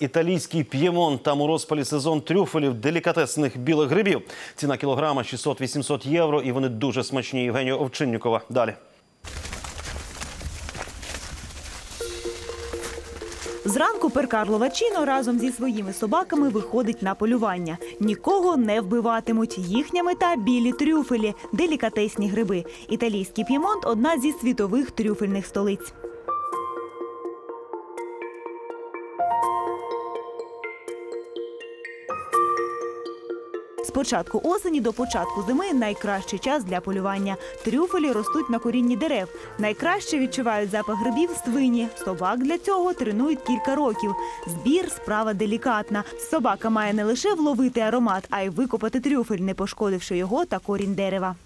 італійський П'ємонт. Там у розпалі сезон трюфелів, делікатесних білих грибів. Ціна кілограма 600-800 євро, і вони дуже смачні. Євгенія Овчиннікова. Далі. Зранку П'єркарло Вачіно разом зі своїми собаками виходить на полювання. Нікого не вбиватимуть. Їхня мета – білі трюфелі, делікатесні гриби. Італійський П'ємонт – одна зі світових трюфельних столиць. З початку осені до початку зими – найкращий час для полювання. Трюфелі ростуть на корінні дерев. Найкраще відчувають запах грибів свині. Собак для цього тренують кілька років. Збір – справа делікатна. Собака має не лише вловити аромат, а й викопати трюфель, не пошкодивши його та корінь дерева.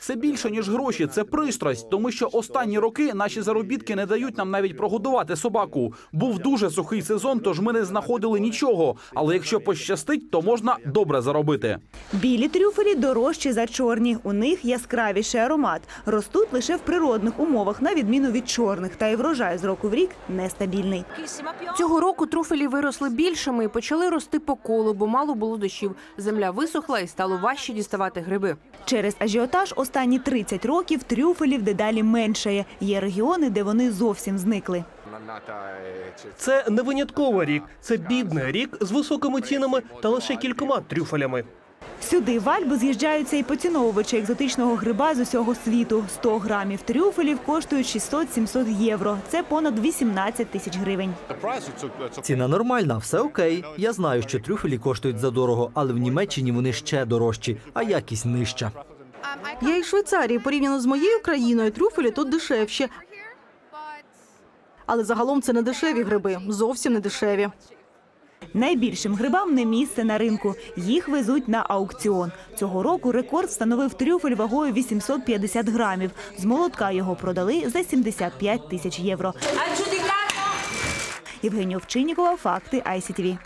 Це більше, ніж гроші. Це пристрасть. Тому що останні роки наші заробітки не дають нам навіть прогодувати собаку. Був дуже сухий сезон, тож ми не знаходили нічого. Але якщо пощастить, то можна добре заробити. Білі трюфелі дорожчі за чорні. У них яскравіший аромат. Ростуть лише в природних умовах, на відміну від чорних. Та й врожай з року в рік нестабільний. Цього року трюфелі виросли більшими і почали рости по колу, бо мало було дощів. Земля висохла і стало важче діставати гриби. Через ажіотаж останні 30 років трюфелів дедалі меншає. Є регіони, де вони зовсім зникли. Це не винятковий рік. Це бідний рік з високими цінами та лише кількома трюфелями. Сюди в Альбу з'їжджаються і поціновувачі екзотичного гриба з усього світу. 100 грамів трюфелів коштують 600-700 євро. Це понад 18 тисяч гривень. Ціна нормальна, все окей. Я знаю, що трюфелі коштують задорого, але в Німеччині вони ще дорожчі, а якість нижча. Я із Швейцарії. Порівняно з моєю країною, трюфелі тут дешевші. Але загалом це не дешеві гриби, зовсім не дешеві. Найбільшим грибам не місце на ринку. Їх везуть на аукціон. Цього року рекорд встановив трюфель вагою 850 грамів. З молотка його продали за 75 тисяч євро. Євгенія Овчиннікова, Факти ICTV.